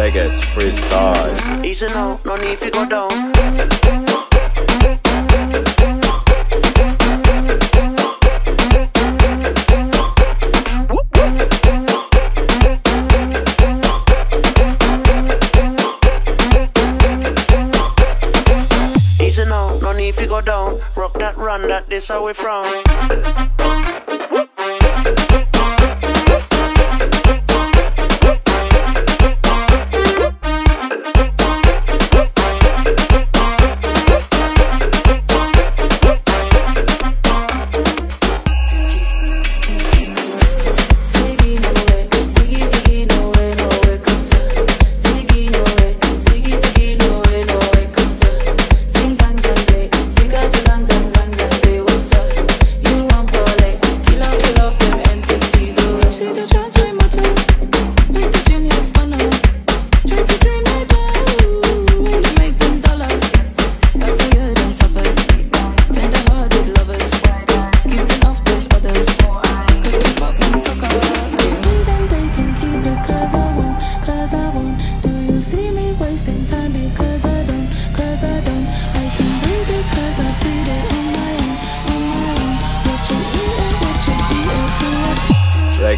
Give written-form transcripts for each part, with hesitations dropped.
that gets freestyle. Easy now, no need to go down. No need to go down, rock that, run that, this how we from.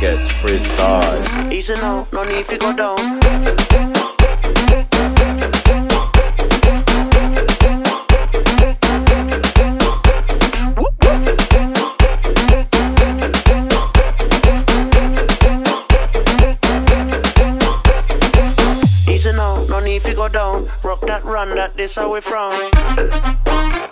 It's freestyle. Easy now, no need to go down. Easy now, no need to go down. Rock that, run that, this how we from.